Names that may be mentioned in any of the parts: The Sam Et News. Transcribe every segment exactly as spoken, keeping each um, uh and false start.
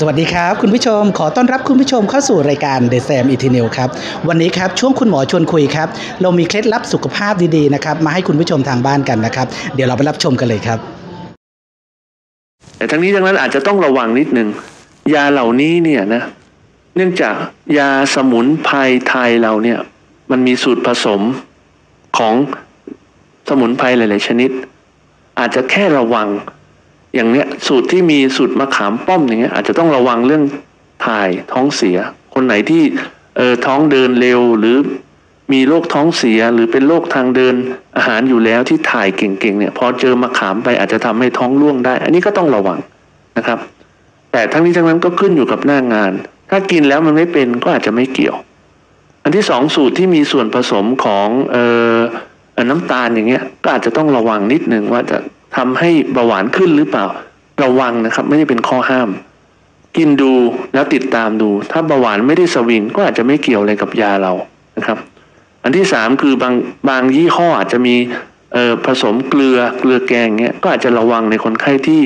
สวัสดีครับคุณผู้ชมขอต้อนรับคุณผู้ชมเข้าสู่รายการ The แซม อี ที News ครับวันนี้ครับช่วงคุณหมอชวนคุยครับเรามีเคล็ดลับสุขภาพดีๆนะครับมาให้คุณผู้ชมทางบ้านกันนะครับเดี๋ยวเราไปรับชมกันเลยครับแต่ทั้งนี้ทั้งนั้นอาจจะต้องระวังนิดนึงยาเหล่านี้เนี่ยนะเนื่องจากยาสมุนไพรไทยเราเนี่ยมันมีสูตรผสมของสมุนไพรหลายๆชนิดอาจจะแค่ระวังอย่างเนี้ยสูตรที่มีสูตรมะขามป้อมอย่างเงี้ยอาจจะต้องระวังเรื่องถ่ายท้องเสียคนไหนที่เออท้องเดินเร็วหรือมีโรคท้องเสียหรือเป็นโรคทางเดินอาหารอยู่แล้วที่ถ่ายเก่งๆเนี่ยพอเจอมะขามไปอาจจะทำให้ท้องร่วงได้อันนี้ก็ต้องระวังนะครับแต่ทั้งนี้ทั้งนั้นก็ขึ้นอยู่กับหน้างานถ้ากินแล้วมันไม่เป็นก็อาจจะไม่เกี่ยวอันที่สองสูตรที่มีส่วนผสมของเออน้ำตาลอย่างเงี้ยก็อาจจะต้องระวังนิดนึงว่าจะทำให้เบาหวานขึ้นหรือเปล่าระวังนะครับไม่ได้เป็นข้อห้ามกินดูแล้วติดตามดูถ้าเบาหวานไม่ได้สวิงก็อาจจะไม่เกี่ยวอะไรกับยาเรานะครับอันที่สามคือบางบางยี่ห้ออาจจะมีเอ่อผสมเกลือเกลือแกงเงี้ยก็อาจจะระวังในคนไข้ที่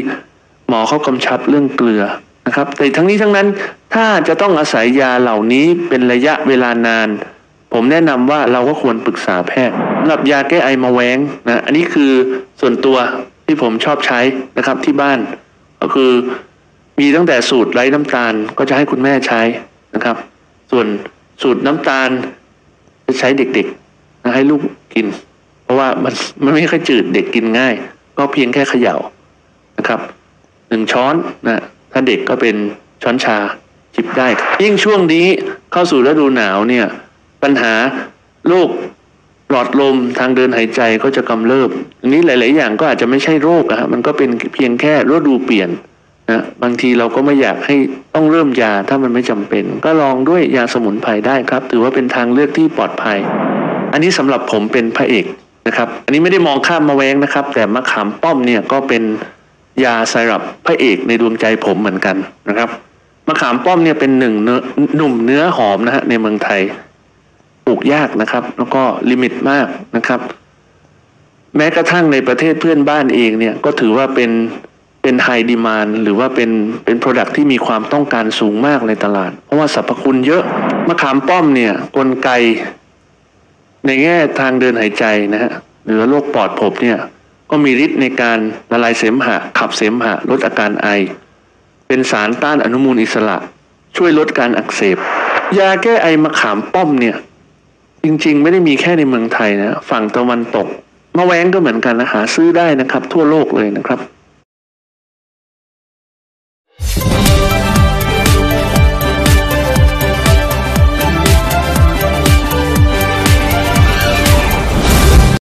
หมอเขากำชับเรื่องเกลือนะครับแต่ทั้งนี้ทั้งนั้นถ้าจะต้องอาศัยยาเหล่านี้เป็นระยะเวลานานผมแนะนำว่าเราก็ควรปรึกษาแพทย์สำหรับยาแก้ไอมาแว้งนะอันนี้คือส่วนตัวที่ผมชอบใช้นะครับที่บ้านก็คือมีตั้งแต่สูตรไร้น้ำตาลก็จะให้คุณแม่ใช้นะครับส่วนสูตรน้ำตาลจะใช้เด็กๆนะให้ลูกกินเพราะว่ามันมันไม่ค่อยจืดเด็กกินง่ายก็เพียงแค่เขย่านะครับหนึ่งช้อนนะถ้าเด็กก็เป็นช้อนชาจิบได้ยิ่งช่วงนี้เข้าสู่ฤดูหนาวเนี่ยปัญหาโรคหลอดลมทางเดินหายใจก็จะกำเริบอันนี้หลายๆอย่างก็อาจจะไม่ใช่โรคนะฮะมันก็เป็นเพียงแค่ฤดูเปลี่ยนนะบางทีเราก็ไม่อยากให้ต้องเริ่มยาถ้ามันไม่จำเป็นก็ลองด้วยยาสมุนไพรได้ครับถือว่าเป็นทางเลือกที่ปลอดภัยอันนี้สำหรับผมเป็นพระเอกนะครับอันนี้ไม่ได้มองข้ามมาแว้งนะครับแต่มะขามป้อมเนี่ยก็เป็นยาสำหรับพระเอกในดวงใจผมเหมือนกันนะครับมะขามป้อมเนี่ยเป็นหนึ่งหนุ่มเนื้อหอมนะฮะในเมืองไทยปลูกยากนะครับแล้วก็ลิมิตมากนะครับแม้กระทั่งในประเทศเพื่อนบ้านเองเนี่ยก็ถือว่าเป็นเป็นไฮดีมานด์หรือว่าเป็นเป็นโปรดักที่มีความต้องการสูงมากในตลาดเพราะว่าสรรพคุณเยอะมะขามป้อมเนี่ยกลไกในแง่ทางเดินหายใจนะฮะหรือโรคปอดผบเนี่ยก็มีฤทธิ์ในการละลายเสมหะขับเสมหะลดอาการไอเป็นสารต้านอนุมูลอิสระช่วยลดการอักเสบยาแก้ไอมะขามป้อมเนี่ยจริงๆไม่ได้มีแค่ในเมืองไทยนะฝั่งตะวันตกมะแว้งก็เหมือนกันนะหาซื้อได้นะครับทั่วโลกเลยนะครับ